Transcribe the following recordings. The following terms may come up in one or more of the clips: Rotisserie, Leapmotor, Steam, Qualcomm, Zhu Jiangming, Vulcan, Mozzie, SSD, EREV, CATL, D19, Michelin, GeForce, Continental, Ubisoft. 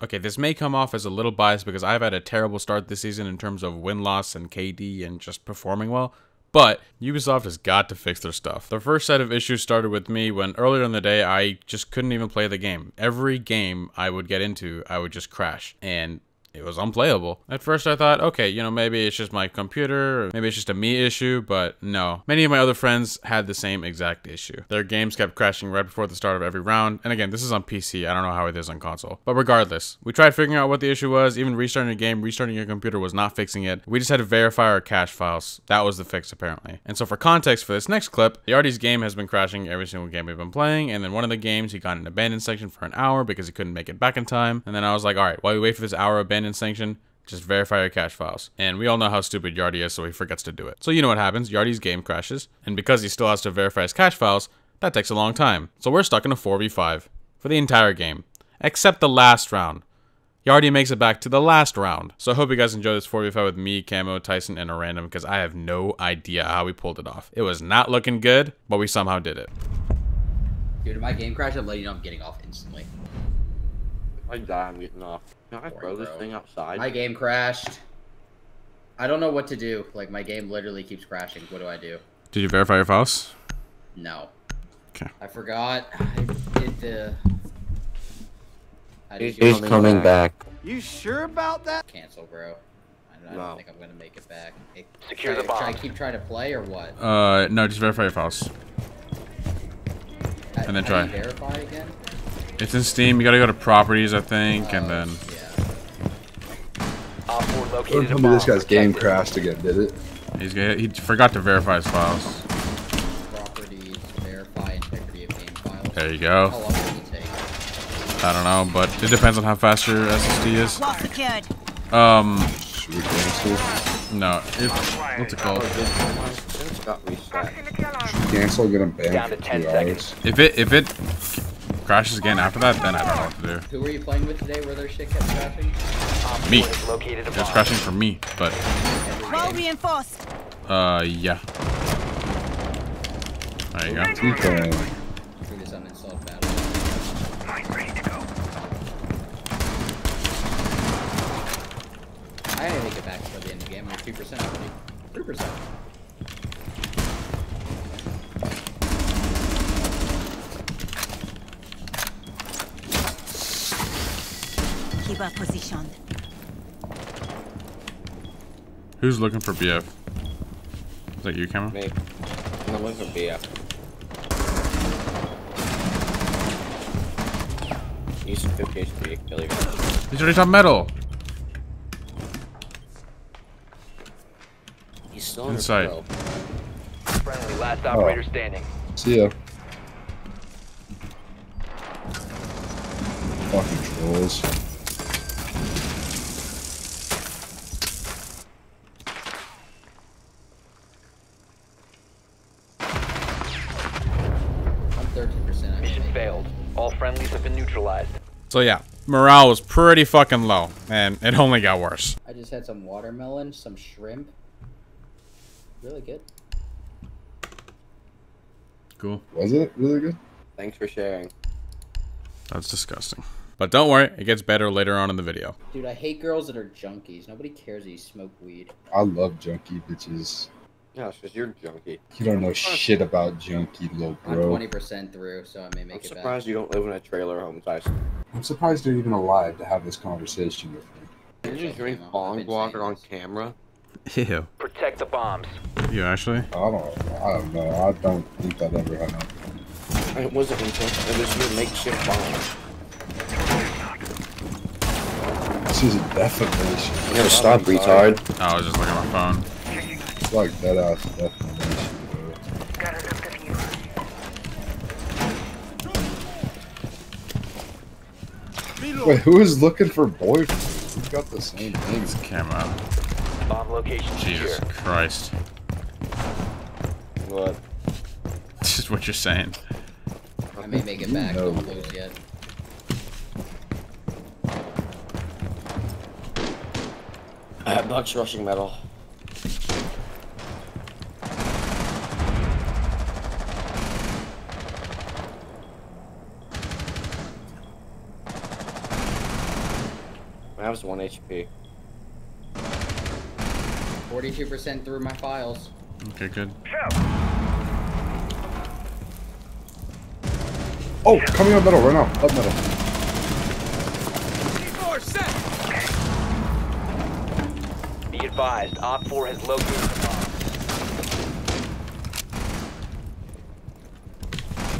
Okay, this may come off as a little biased because I've had a terrible start this season in terms of win-loss and KD and just performing well. But Ubisoft has got to fix their stuff. The first set of issues started with me when earlier in the day, I just couldn't even play the game. Every game I would get into, I would just crash. And it was unplayable. At first I thought, okay, you know, maybe it's just my computer, or maybe it's just a me issue, but no. Many of my other friends had the same exact issue. Their games kept crashing right before the start of every round, and again, this is on PC, I don't know how it is on console. But regardless, we tried figuring out what the issue was, even restarting a game, restarting your computer was not fixing it. We just had to verify our cache files. That was the fix, apparently. And so for context for this next clip, Yardi's game has been crashing every single game we've been playing, and then one of the games, he got an abandoned section for an hour because he couldn't make it back in time, and then I was like, alright, while we wait for this hour abandoned sanction, just verify your cache files. And we all know how stupid Yardi is, so he forgets to do it. So you know what happens, Yardi's game crashes, and because he still has to verify his cache files, that takes a long time. So we're stuck in a 4v5 for the entire game, except the last round. Yardi makes it back to the last round. So I hope you guys enjoy this 4v5 with me, Camo, Tyson, and a random, because I have no idea how we pulled it off. It was not looking good, but we somehow did it. Dude, if my game crashes, I'm letting you know I'm getting off instantly. If I die, I'm getting off. Can I throw this thing outside? My game crashed. I don't know what to do. Like, my game literally keeps crashing. What do I do? Did you verify your files? No. Okay. I forgot. He's coming back. You sure about that? Cancel, bro. I don't think I'm gonna make it back. Hey, secure the bomb. Should I keep trying to play or what? No, just verify your files. And then try. Verify again? It's in Steam. You gotta go to properties, I think, and then. Remember this guy's game crashed again, did it? He forgot to verify his files. Properties, verify integrity of game files. There you go. How long does it take? I don't know, but it depends on how fast your SSD is. Well secured. No. What's it called? Cancel. Get him banned. Down to 10 seconds. If it crashes again after that, then I don't know what to do. Who were you playing with today where their shit kept crashing? Me. It was crashing for me, but... Well reinforced. Yeah. There you go. I had to make it back before the end of the game. I'm 2% already. 3%. Position. Who's looking for BF? Is that you, Cameron? Me. I'm looking for BF. He's 50 HP. Kill you. He's already on metal. He's still inside. Friendly, last operator standing. See ya. Fucking trolls. So yeah, morale was pretty fucking low, and it only got worse. I just had some watermelon, some shrimp. Really good. Cool. Was it really good? Thanks for sharing. That's disgusting. But don't worry, it gets better later on in the video. Dude, I hate girls that are junkies. Nobody cares that you smoke weed. I love junkie bitches. No, it's because you're junkie. You don't know shit about junkie, little bro. I'm 20% through, so I may make it back. I'm surprised you don't live in a trailer home, Tyson. I'm surprised you're even alive to have this conversation with me. Did you drink bong water on camera? Ew. Protect the bombs. You actually? I don't know. I don't think that ever happened. It wasn't intentional. It was your makeshift bomb. This is a defamation. You gotta stop, retard. I was just looking at my phone. It's like that ass definition, bro. Got enough of you. Wait, who is looking for boyfriends? Who got the same things? Camera. Bomb location. Jesus Christ. What? This is what you're saying. I may make it back. Don't lose yet. I have Bucks rushing metal. I was 1 HP. 42% through my files. Okay, good. Oh, coming up middle right now. Up middle. G4 set. Be advised, Op 4 has located the bomb.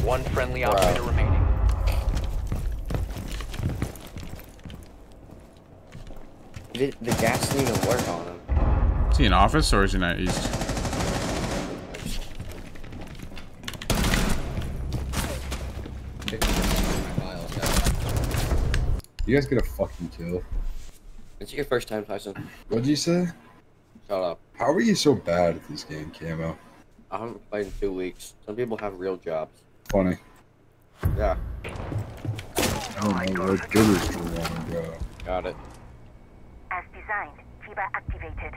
One friendly operator remaining. The gas didn't even work on him. Is he in office or is he not east? You guys get a fucking kill. It's your first time, Tyson. What'd you say? Shut up. How are you so bad at this game, Camo? I haven't played in 2 weeks. Some people have real jobs. Funny. Yeah. Oh my god, that gibberish too long, bro. Got it. As designed, Chiba activated.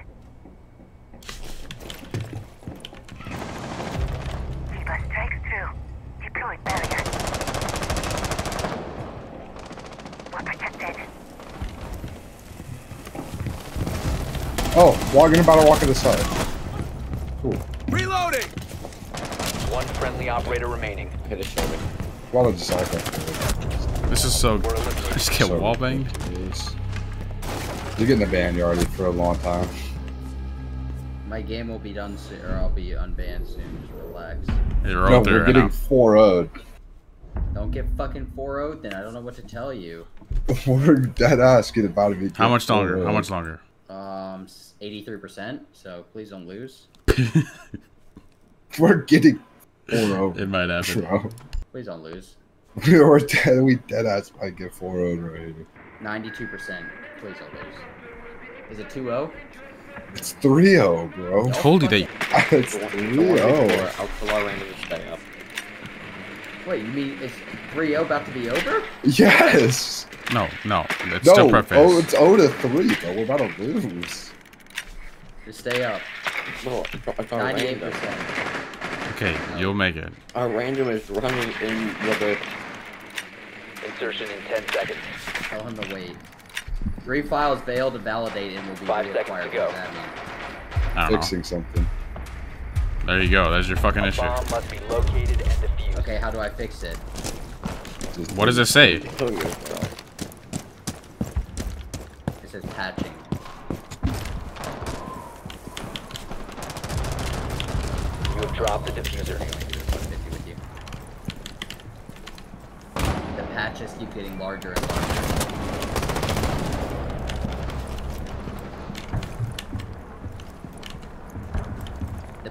Chiba strikes through. Deploy barrier. We're protected. Oh, walking about a walk to the side. Cool. Reloading! One friendly operator remaining. Hit a shoulder. Well, this is so. I just get wall banged. Jeez. You're getting the ban already for a long time. My game will be done soon, or I'll be unbanned soon. Just relax. Hey, we're all we're getting 4-0'd. Don't get fucking 4-0'd then. I don't know what to tell you. We're dead ass getting about to be. How much longer? How much longer? 83%. So please don't lose. We're getting 4-0'd. It might happen. Bro. Please don't lose. We're dead. We dead ass might get 4-0'd right here. 92%. Please don't lose. Is it 2-0? It's 3-0, bro. I told you that. It's 3-0. Wait, you mean is 3-0 about to be over? Yes. No, no. It's still preface. Oh, it's 0-3, bro. We're about to lose. Just stay up. 98%. Okay, you'll make it. Our random is running in the bit. Insertion in 10 seconds. Tell him to wait. 3 files failed to validate and will be 5 seconds to go. I don't know. Fixing something. There you go. That's your fucking issue. Bomb must be located and defused. Okay, how do I fix it? What does it say? It says patching. You have dropped the diffuser. The patches keep getting larger and larger.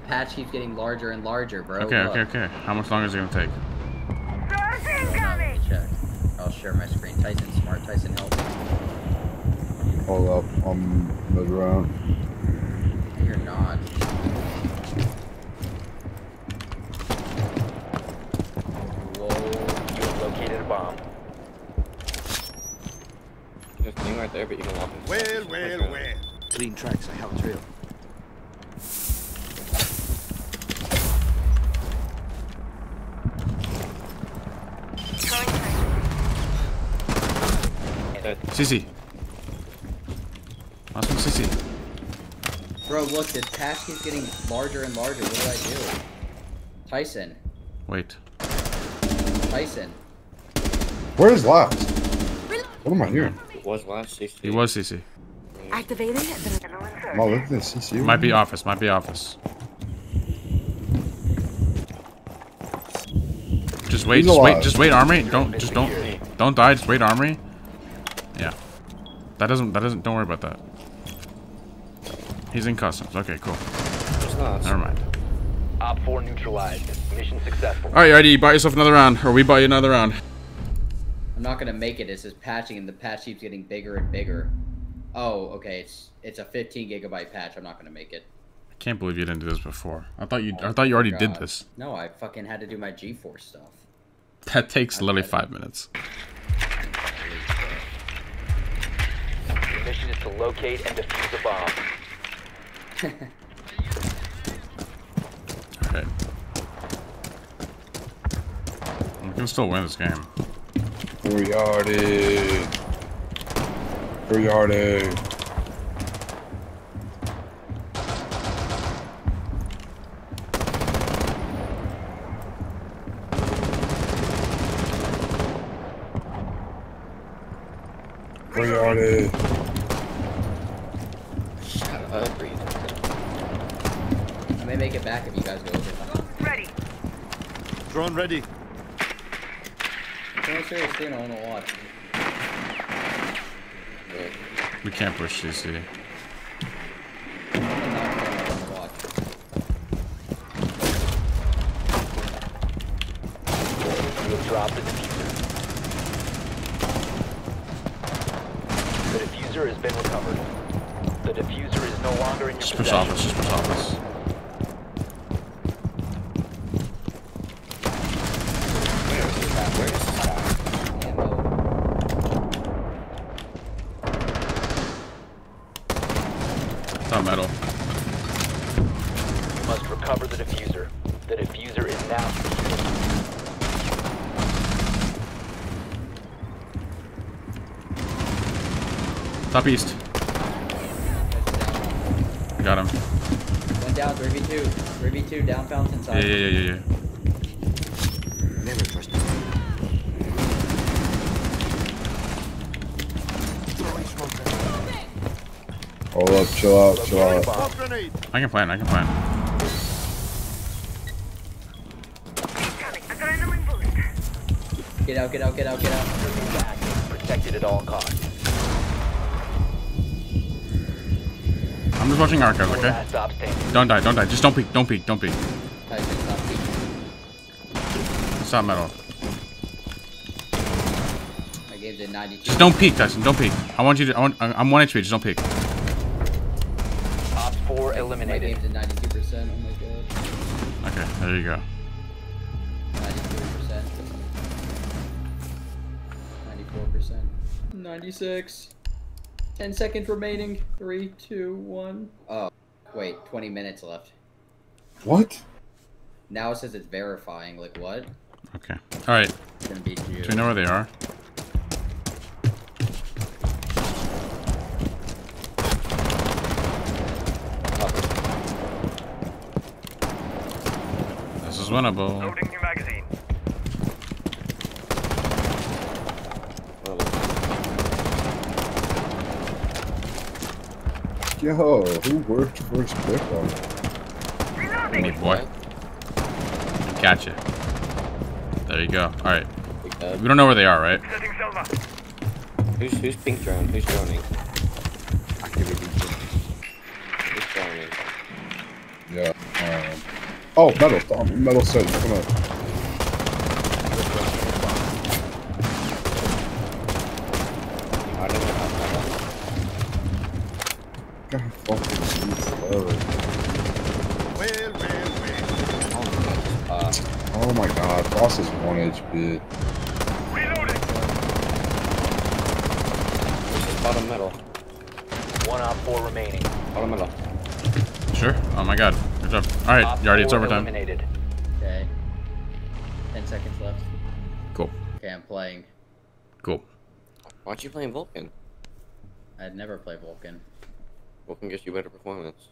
Patch keeps getting larger and larger, bro. Okay, look. Okay, okay. How much longer is it gonna take? Check. I'll share my screen. Tyson, smart. Tyson, help. Hold up, I'm mid round. You're not. Whoa, you have located a bomb. There's a thing right there, but you can walk in. Well, well, well. Clean tracks. I have a trail. CC. Last one CC. Bro, look, this patch keeps getting larger and larger. What do I do? Tyson. Wait. Tyson. Where is last? What am I hearing? It was last CC. He was CC. Activating the oh, look at this CC. Might be office. Might be office. Just wait. Just wait. Just wait, Armory. Don't die. Just wait, Armory. Yeah, that doesn't, don't worry about that. He's in customs, okay, cool. Never mind. Op 4 neutralized, mission successful. All right, ID, buy yourself another round, or we buy you another round. I'm not gonna make it, it says patching and the patch keeps getting bigger and bigger. Oh, okay, it's a 15 gigabyte patch, I'm not gonna make it. I can't believe you didn't do this before. I thought you already did this. No, I fucking had to do my GeForce stuff. That takes literally 5 minutes. Mission is to locate and defuse a bomb. Alright. We can still win this game. We are, dude. 3 RD. Ready. We can't push CC. We'll drop the diffuser. The diffuser has been recovered. The diffuser is no longer in your possession. Just push office. Top east. I got him. One down, 3v2. 3v2, down fountain side. Yeah. Never trust him. Hold up, chill out. I can plan. Get out. Protected at all costs. I'm just watching archives, okay? Don't die. Just don't peek. It's not metal. I gave it 92. Just don't peek, Tyson. Don't peek. I'm 1 HP. Just don't peek. Ops 4 eliminated. I gave it 92%. Oh my god. Okay, there you go. 93%. 94%. 96. 10 seconds remaining. 3, 2, 1. Oh, wait. 20 minutes left. What? Now it says it's verifying. Like, what? Okay. All right. Do we know where they are? Oh. This is winnable. Loading new magazine. Yo, who worked first pick on that? Hey, boy. Gotcha. There you go. Alright. We don't know where they are, right? Who's pink drone? Who's droning? Who's droning? Yeah. Oh, metal. Metal set. Come on. Oh my god, boss is 1 HP. Reloading! Bottom middle. 1 op 4 remaining. Bottom middle. Sure? Oh my god. Good job. Alright, Yardi, it's overtime. Eliminated. Okay. 10 seconds left. Cool. Okay, I'm playing. Cool. Why aren't you playing Vulcan? I'd never play Vulcan. Vulcan gives you better performance.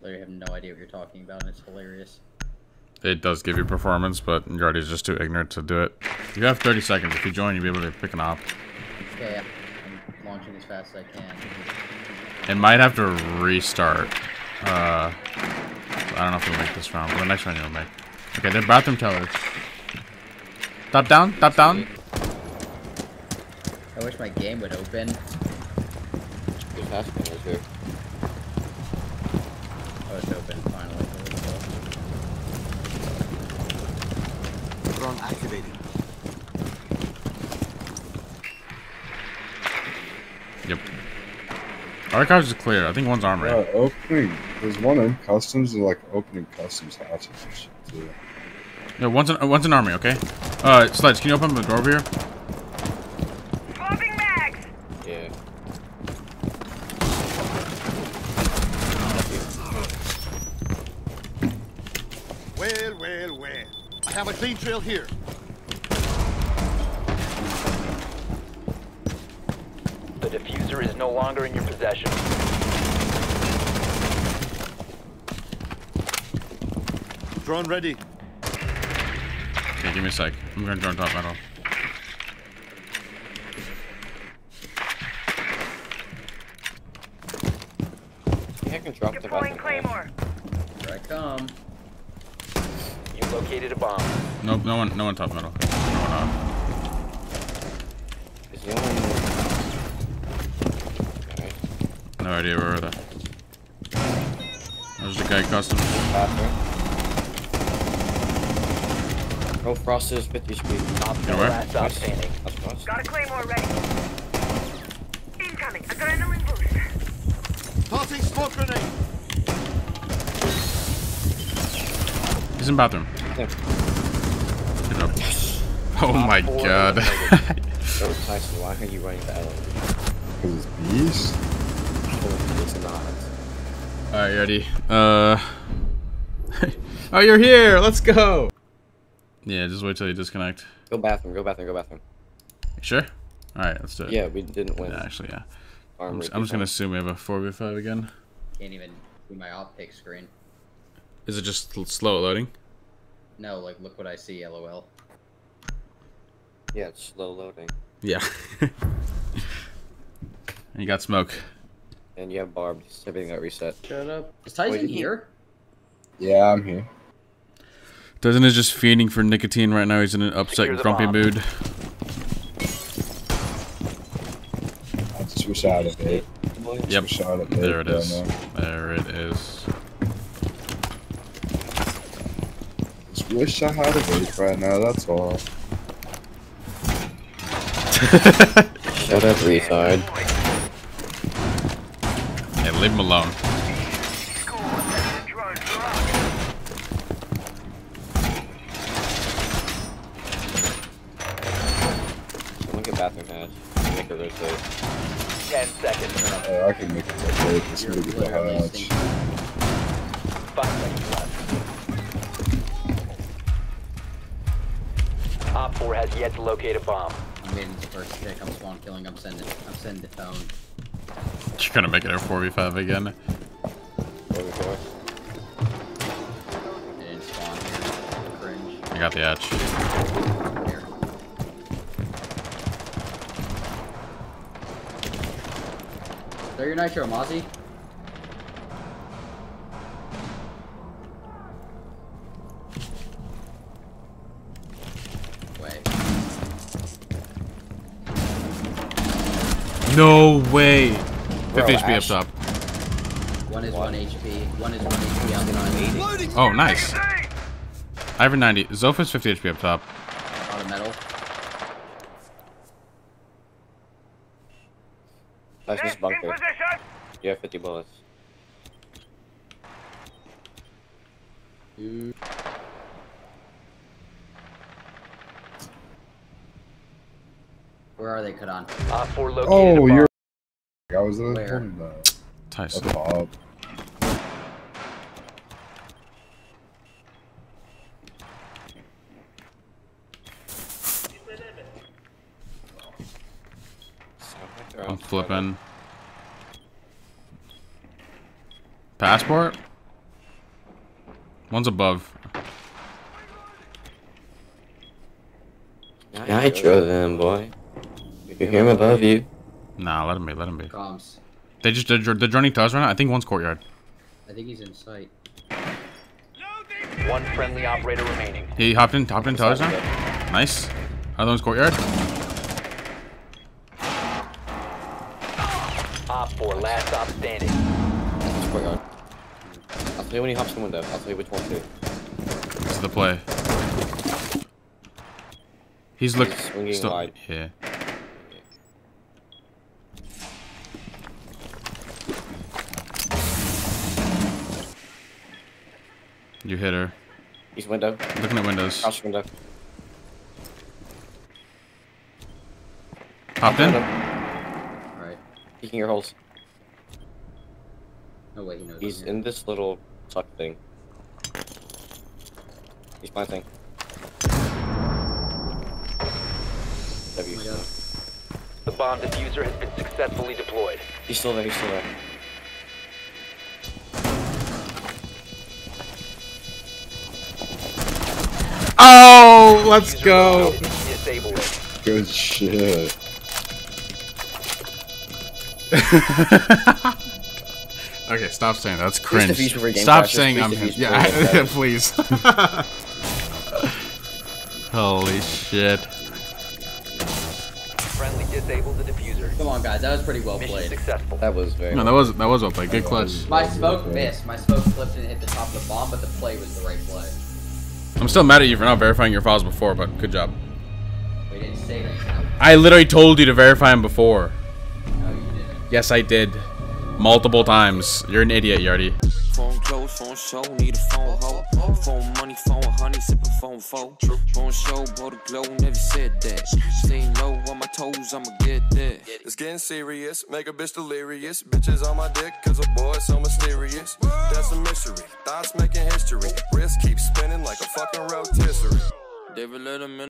I literally have no idea what you're talking about, and it's hilarious. It does give you performance, but Yardi's just too ignorant to do it. You have 30 seconds. If you join, you'll be able to pick an op. Okay, I'm launching as fast as I can. It might have to restart. I don't know if we'll make this round, but the next round you'll make. Okay, they're bathroom tellers. Top down. I wish my game would open. Good pass right here. Oh, it's open, finally. Drone activated. Yep. Archives is clear. I think one's armory. Yeah, opening. There's one in customs. They're like opening customs hatches and shit too. Yeah, one's in armory. Okay. Sledge, can you open the door over here? Popping mags. Yeah. Well. I have a clean trail here. The diffuser is no longer in your possession. Drone ready. Okay, give me a sec. I'm gonna drone top metal. I can drop the bomb. Here I come. You located a bomb. Nope, no one top metal. No one off. Is the only one? Okay. No idea where we're at. There's the guy custom. No frost is 50 speed. Got a claymore ready. Incoming. Adrenaline boost. Tossing smoke grenade. He's in bathroom. Get up. Yes. Oh my god. That was nice. Why are you running the elevator? Because it's beast. Oh, it's not. Alright, you ready? Oh, you're here. Let's go. Yeah, just wait till you disconnect. Go bathroom, go bathroom, go bathroom. Sure? Alright, let's do it. Yeah, we didn't win. Yeah, actually, yeah. I'm just gonna assume we have a 4v5 again. Can't even do my optic screen. Is it just slow loading? No, like, look what I see, LOL. Yeah, it's slow loading. Yeah. And you got smoke. And you have barbed. Everything got reset. Shut up. Is Tyson here? Yeah, I'm here. Doesn't is just fiending for nicotine right now. He's in an upset, grumpy mood. That's too shot at it. Yep. Shot at there it is. There it is. Just wish I had a vape right now. That's all. Shut up, Rethard. Hey, leave him alone. Bathroom hatch. Make a rotate. 10 seconds. Oh, I can make a rotate. This is the hatch. 5 seconds left. Op 4 has yet to locate a bomb. I'm getting the first pick. I'm spawn killing. I'm sending the phone. You're gonna make it a 4v5 again. 4v4. It didn't spawn here. Cringe. I got the hatch. Throw your nitro, Mozzie. Wait. No way! 50 HP up top. One is one HP. One is one HP. I'm gonna 80. Oh, nice. I have a 90. Zopha's 50 HP up top. Out of metal. That's just bunker. You have 50 bullets. Dude. Where are they, Kadan? Oh, you're. I was in the. Tyson. Bob. I'm flipping. Passport? One's above. Nitro them, boy. You hear him above you. Nah, let him be, let him be. Comms. They're droning to us right now. I think one's courtyard. I think he's in sight. One friendly operator remaining. He hopped in to us now. Nice. Other one's courtyard. Op 4, last stop standing. I'll tell you when he hops in the window. I'll tell you which one too. This is the play. He's looking. Swinging still wide. Yeah. You hit her. He's window. Looking at windows. House window. Hopped in. Peeking your holes. No way, he knows. He's in this little tuck thing. He's my thing. W. Oh my God. The bomb diffuser has been successfully deployed. He's still there, he's still there. Oh, let's go! Good shit. Okay, stop saying that's cringe. Stop saying I'm him. Yeah, please. Holy shit. Friendly disabled the diffuser. Come on, guys, that was pretty well played. Successful. That was very. No, that was well played. Good clutch. My smoke missed. My smoke flipped and hit the top of the bomb, but the play was the right play. I'm still mad at you for not verifying your files before, but good job. We didn't save it. I literally told you to verify them before. No, you didn't. Yes, I did. Multiple times. You're an idiot, Yardi. Phone close, phone show, need a phone hoe. Phone money, phone honey, sipping phone foe. Phone show, bought a glow, never said that. Staying low on my toes, I'ma get that. It's getting serious, make a bitch delirious. Bitches on my dick, cause a boy so mysterious. That's a mystery, thoughts making history. Wrist keeps spinning like a fucking rotisserie. David Letterman.